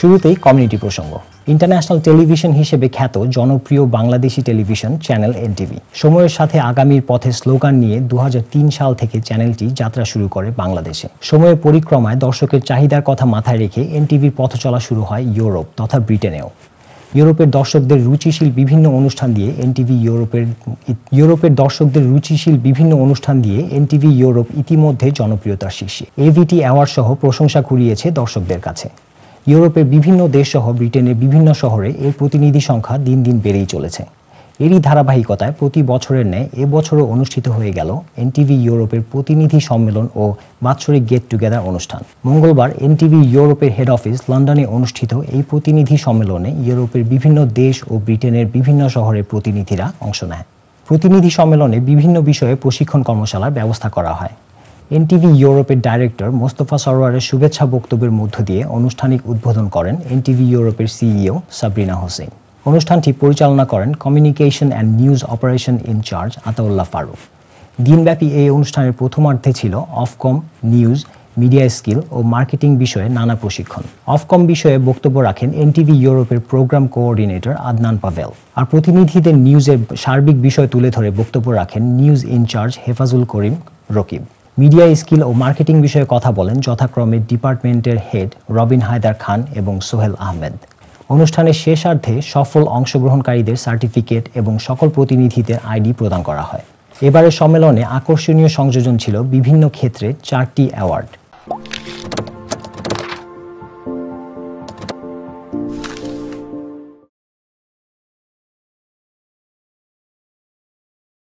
শুরুতেই কমিউনিটি প্রসঙ্গ। International television হিসেবে খ্যাত জনপ্রিয় বাংলাদেশি টেলিভিশন চ্যানেল এনটিভি সময়ের সাথে আগামীর পথে স্লোগান নিয়ে 2003 সাল থেকে চ্যানেলটি যাত্রা শুরু করে বাংলাদেশে। সময়ের পরিক্রমায় দর্শকের চাহিদার কথা মাথায় রেখে এনটিভির পথ চলা শুরু হয় ইউরোপ তথা ব্রিটেনেও। ইউরোপের দর্শকদের রুচিশীল বিভিন্ন অনুষ্ঠান দিয়ে এনটিভি ইউরোপ ইতিমধ্যে জনপ্রিয়তার শীর্ষে, এভিটি অ্যাওয়ার্ড সহ প্রশংসা কুড়িয়েছে দর্শকদের কাছে। ইউরোপের বিভিন্ন দেশ সহ ব্রিটেনের বিভিন্ন শহরে এর প্রতিনিধি সংখ্যা দিন দিন বেড়েই চলেছে। এরই ধারাবাহিকতায় প্রতি বছরের ন্যায় এবছরও অনুষ্ঠিত হয়ে গেল এনটিভি ইউরোপের প্রতিনিধি সম্মেলন ও বাৎসরিক গেট টুগেদার অনুষ্ঠান। মঙ্গলবার এনটিভি ইউরোপের হেড অফিস লন্ডনে অনুষ্ঠিত এই প্রতিনিধি সম্মেলনে ইউরোপের বিভিন্ন দেশ ও ব্রিটেনের বিভিন্ন শহরের প্রতিনিধিরা অংশ নেয়। প্রতিনিধি সম্মেলনে বিভিন্ন বিষয়ে প্রশিক্ষণ কর্মশালার ব্যবস্থা করা হয়। এনটিভি ইউরোপের ডাইরেক্টর মোস্তফা সরওয়ারের শুভেচ্ছা বক্তব্যের মধ্য দিয়ে আনুষ্ঠানিক উদ্বোধন করেন এনটিভি ইউরোপের সিইও সাবরিনা হোসেন। অনুষ্ঠানটি পরিচালনা করেন communication and news operation in charge Ataullah Faruk. দিনব্যাপী এই অনুষ্ঠানের প্রথমার্ধে ছিল অফকম, নিউজ, মিডিয়া স্কিল ও মার্কেটিং বিষয়ে নানা প্রশিক্ষণ। অফকম বিষয়ে বক্তব্য রাখেন এনটিভি ইউরোপের প্রোগ্রাম কোঅর্ডিনেটর আদনান পাভেল, আর প্রতিনিধিদের নিউজের সার্বিক বিষয় তুলে ধরে বক্তব্য রাখেন news in charge Hefazul Karim Rakib. Media skill ও মার্কেটিং বিষয়ে কথা বলেন যথাক্রমে ডিপার্টমেন্টের হেড রবিন হায়দার খান এবং সোহেল আহমেদ। অনুষ্ঠানের শেষার্ধে সফল অংশগ্রহণকারীদের সার্টিফিকেট এবং সকল প্রতিনিধিদের আইডি প্রদান করা হয়। এবারের সম্মেলনে আকর্ষণীয় সংযোজন ছিল বিভিন্ন ক্ষেত্রে 4টি অ্যাওয়ার্ড।